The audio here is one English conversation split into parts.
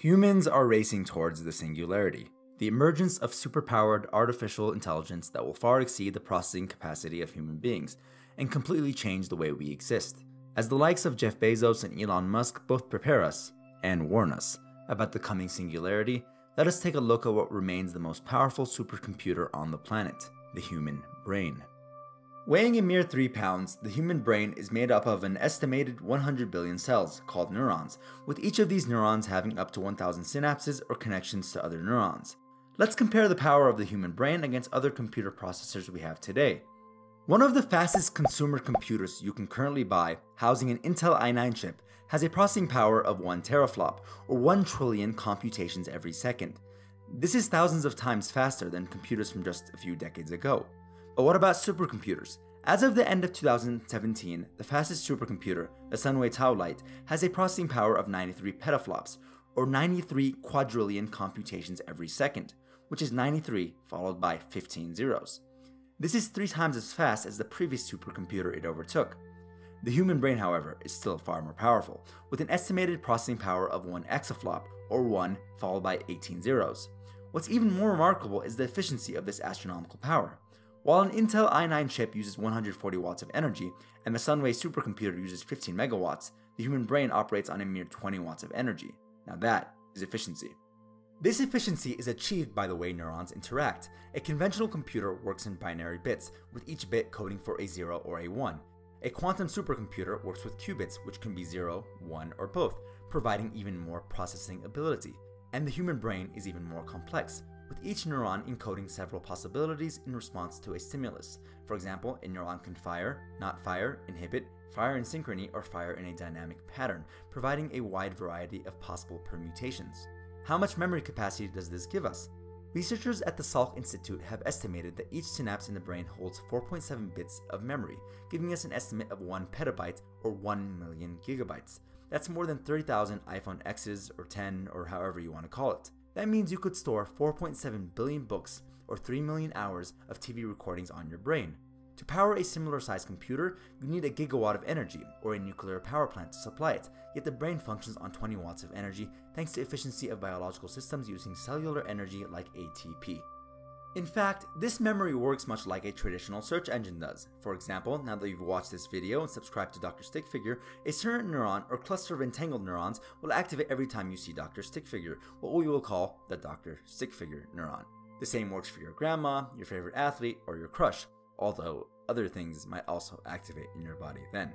Humans are racing towards the singularity, the emergence of superpowered artificial intelligence that will far exceed the processing capacity of human beings and completely change the way we exist. As the likes of Jeff Bezos and Elon Musk both prepare us and warn us about the coming singularity, let us take a look at what remains the most powerful supercomputer on the planet, the human brain. Weighing a mere 3 pounds, the human brain is made up of an estimated 100 billion cells, called neurons, with each of these neurons having up to 1,000 synapses or connections to other neurons. Let's compare the power of the human brain against other computer processors we have today. One of the fastest consumer computers you can currently buy, housing an Intel i9 chip, has a processing power of 1 teraflop, or 1 trillion computations every second. This is thousands of times faster than computers from just a few decades ago. But what about supercomputers? As of the end of 2017, the fastest supercomputer, the Sunway TaihuLight, has a processing power of 93 petaflops, or 93 quadrillion computations every second, which is 93 followed by 15 zeros. This is 3 times as fast as the previous supercomputer it overtook. The human brain, however, is still far more powerful, with an estimated processing power of 1 exaflop, or 1 followed by 18 zeros. What's even more remarkable is the efficiency of this astronomical power. While an Intel i9 chip uses 140 watts of energy, and the Sunway supercomputer uses 15 megawatts, the human brain operates on a mere 20 watts of energy. Now that is efficiency. This efficiency is achieved by the way neurons interact. A conventional computer works in binary bits, with each bit coding for a 0 or a 1. A quantum supercomputer works with qubits, which can be 0, 1, or both, providing even more processing ability. And the human brain is even more complex, with each neuron encoding several possibilities in response to a stimulus. For example, a neuron can fire, not fire, inhibit, fire in synchrony, or fire in a dynamic pattern, providing a wide variety of possible permutations. How much memory capacity does this give us? Researchers at the Salk Institute have estimated that each synapse in the brain holds 4.7 bits of memory, giving us an estimate of 1 petabyte or 1 million gigabytes. That's more than 30,000 iPhone Xs or 10 or however you want to call it. That means you could store 4.7 billion books or 3 million hours of TV recordings on your brain. To power a similar sized computer, you need a gigawatt of energy or a nuclear power plant to supply it, yet the brain functions on 20 watts of energy thanks to efficiency of biological systems using cellular energy like ATP. In fact, this memory works much like a traditional search engine does. For example, now that you've watched this video and subscribed to Dr. Stick Figure, a certain neuron or cluster of entangled neurons will activate every time you see Dr. Stick Figure, what we will call the Dr. Stick Figure neuron. The same works for your grandma, your favorite athlete, or your crush, although other things might also activate in your body then.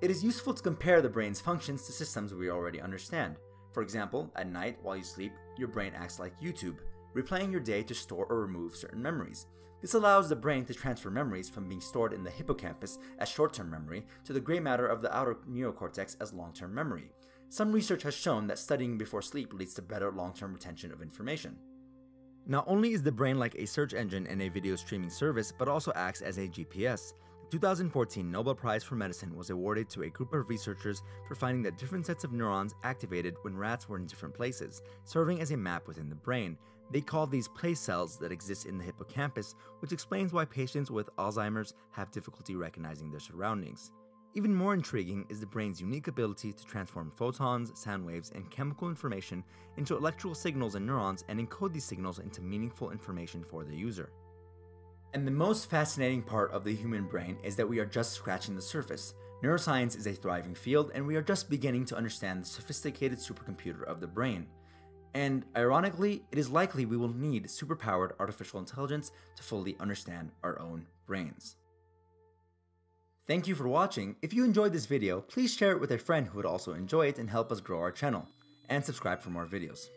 It is useful to compare the brain's functions to systems we already understand. For example, at night while you sleep, your brain acts like YouTube, replaying your day to store or remove certain memories. This allows the brain to transfer memories from being stored in the hippocampus as short-term memory to the gray matter of the outer neocortex as long-term memory. Some research has shown that studying before sleep leads to better long-term retention of information. Not only is the brain like a search engine and a video streaming service, but also acts as a GPS. The 2014 Nobel Prize for Medicine was awarded to a group of researchers for finding that different sets of neurons activated when rats were in different places, serving as a map within the brain. They call these place cells that exist in the hippocampus, which explains why patients with Alzheimer's have difficulty recognizing their surroundings. Even more intriguing is the brain's unique ability to transform photons, sound waves, and chemical information into electrical signals in neurons and encode these signals into meaningful information for the user. And the most fascinating part of the human brain is that we are just scratching the surface. Neuroscience is a thriving field, and we are just beginning to understand the sophisticated supercomputer of the brain. And ironically, it is likely we will need superpowered artificial intelligence to fully understand our own brains. Thank you for watching. If you enjoyed this video, please share it with a friend who would also enjoy it and help us grow our channel. And subscribe for more videos.